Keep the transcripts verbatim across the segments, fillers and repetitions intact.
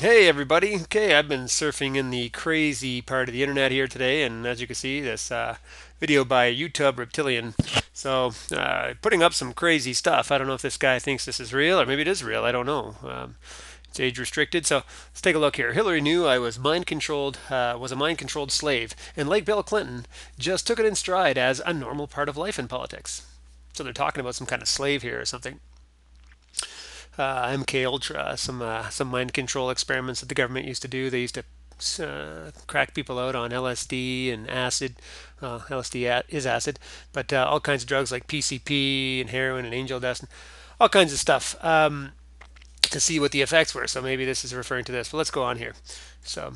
Hey everybody. Okay, I've been surfing in the crazy part of the internet here today, and as you can see, this uh, video by YouTube Reptilian. So, uh, putting up some crazy stuff. I don't know if this guy thinks this is real, or maybe it is real. I don't know. Um, it's age restricted, so let's take a look here. Hillary knew I was mind-controlled, uh, was a mind-controlled slave, and like Bill Clinton, just took it in stride as a normal part of life in politics. So they're talking about some kind of slave here or something. Uh, MKUltra, some uh, some mind control experiments that the government used to do. They used to uh, crack people out on L S D and acid. Uh, L S D is acid, but uh, all kinds of drugs like P C P and heroin and angel dust, and all kinds of stuff um, to see what the effects were. So maybe this is referring to this. But let's go on here. So,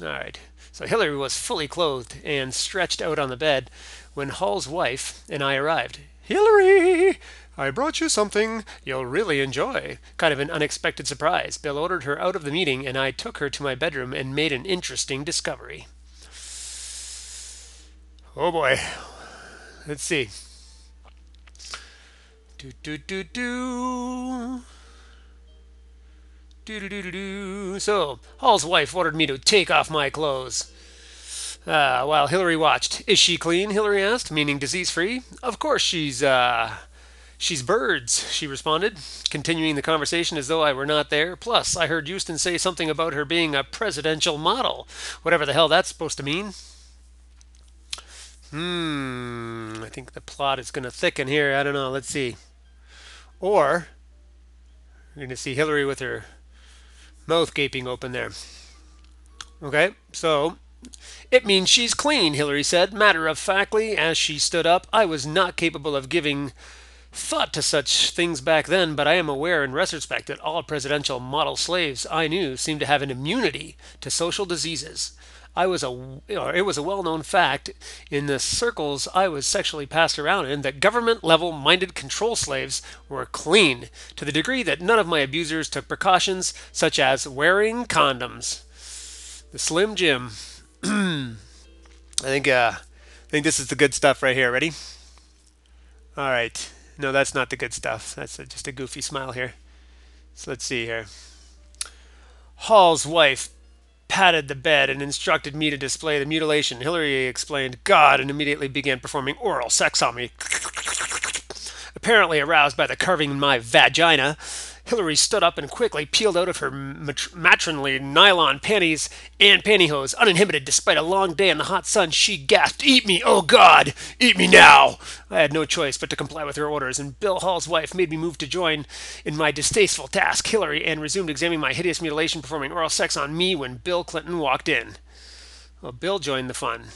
all right. So Hillary was fully clothed and stretched out on the bed when Hall's wife and I arrived. Hillary! I brought you something you'll really enjoy. Kind of an unexpected surprise. Bill ordered her out of the meeting, and I took her to my bedroom and made an interesting discovery. Oh boy. Let's see. Do do do do. Do do do do. So, Hall's wife ordered me to take off my clothes. Uh, while Hillary watched. Is she clean? Hillary asked, meaning disease-free. Of course she's, uh... she's birds, she responded, continuing the conversation as though I were not there. Plus, I heard Houston say something about her being a presidential model. Whatever the hell that's supposed to mean. Hmm, I think the plot is going to thicken here. I don't know. Let's see. Or, we're going to see Hillary with her mouth gaping open there. Okay, so... It means she's clean, Hillary said, matter-of-factly, as she stood up. I was not capable of giving... thought to such things back then, but I am aware in retrospect that all presidential model slaves I knew seemed to have an immunity to social diseases. I was a, or it was a well-known fact in the circles I was sexually passed around in that government-level minded control slaves were clean to the degree that none of my abusers took precautions such as wearing condoms. The Slim Jim. I think. Uh, I think this is the good stuff right here. Ready? All right. No, that's not the good stuff. That's a, just a goofy smile here. So let's see here. Hall's wife patted the bed and instructed me to display the mutilation. Hillary explained God and immediately began performing oral sex on me. Apparently aroused by the carving in my vagina, Hillary stood up and quickly peeled out of her mat matronly nylon panties and pantyhose. Uninhibited despite a long day in the hot sun, she gasped, "Eat me, oh God! Eat me now!" I had no choice but to comply with her orders, and Bill Hall's wife made me move to join in my distasteful task. Hillary and resumed examining my hideous mutilation, performing oral sex on me when Bill Clinton walked in. Well, Bill joined the fun.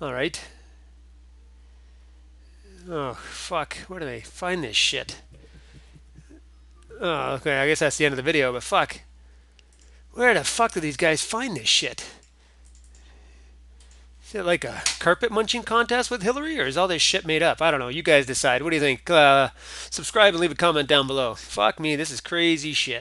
All right. Oh, fuck. Where do they find this shit? Oh, okay, I guess that's the end of the video, but fuck. Where the fuck do these guys find this shit? Is it like a carpet munching contest with Hillary, or is all this shit made up? I don't know. You guys decide. What do you think? Uh, subscribe and leave a comment down below. Fuck me, this is crazy shit.